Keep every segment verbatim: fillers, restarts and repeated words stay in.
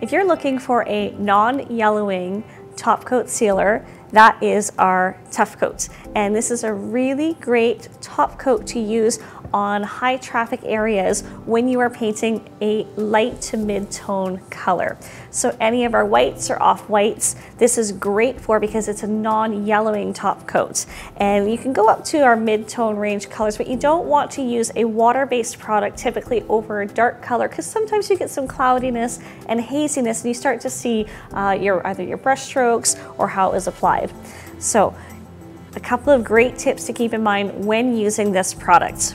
If you're looking for a non-yellowing top coat sealer, that is our Tuff Coat. And this is a really great top coat to use on high traffic areas when you are painting a light to mid-tone color. So any of our whites or off-whites, this is great for because it's a non-yellowing top coat. And you can go up to our mid-tone range colors, but you don't want to use a water-based product typically over a dark color because sometimes you get some cloudiness and haziness and you start to see uh, your either your brush strokes or how it is applied. So a couple of great tips to keep in mind when using this product.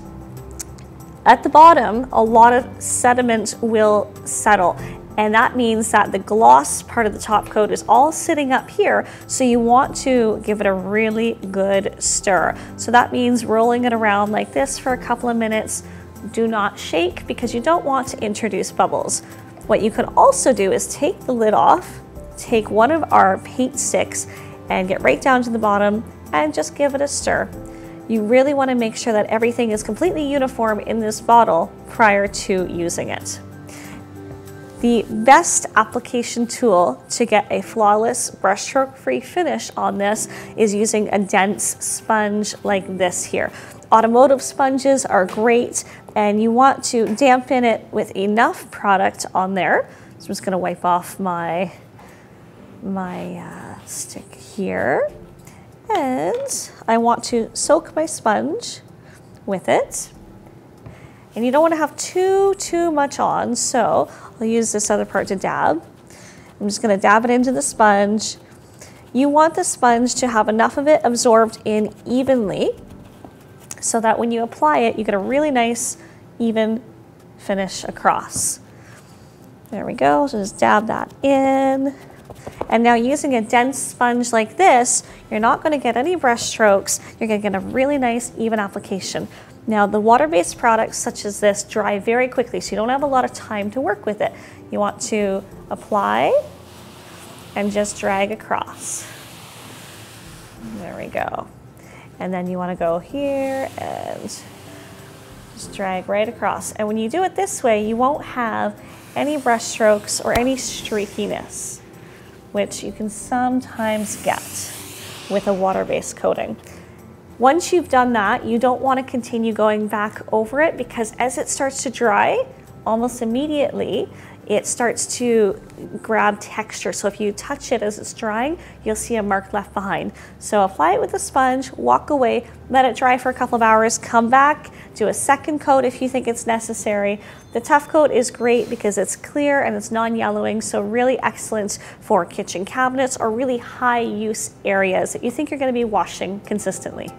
At the bottom, a lot of sediment will settle, and that means that the gloss part of the top coat is all sitting up here, so you want to give it a really good stir. So that means rolling it around like this for a couple of minutes. Do not shake because you don't want to introduce bubbles. What you could also do is take the lid off, take one of our paint sticks, and get right down to the bottom and just give it a stir. You really want to make sure that everything is completely uniform in this bottle prior to using it. The best application tool to get a flawless brushstroke-free finish on this is using a dense sponge like this here. Automotive sponges are great, and you want to dampen it with enough product on there. So I'm just going to wipe off my, my uh, stick here. And I want to soak my sponge with it. And you don't want to have too, too much on, so I'll use this other part to dab. I'm just going to dab it into the sponge. You want the sponge to have enough of it absorbed in evenly so that when you apply it, you get a really nice, even finish across. There we go, so just dab that in. And now using a dense sponge like this, you're not going to get any brush strokes. You're going to get a really nice even application. Now the water-based products such as this dry very quickly, so you don't have a lot of time to work with it. You want to apply and just drag across. There we go. And then you want to go here and just drag right across. And when you do it this way, you won't have any brush strokes or any streakiness, which you can sometimes get with a water-based coating. Once you've done that, you don't want to continue going back over it because as it starts to dry, almost immediately, it starts to grab texture. So if you touch it as it's drying, you'll see a mark left behind. So apply it with a sponge, walk away, let it dry for a couple of hours, come back, do a second coat if you think it's necessary. The Tuff Coat is great because it's clear and it's non-yellowing, so really excellent for kitchen cabinets or really high use areas that you think you're gonna be washing consistently.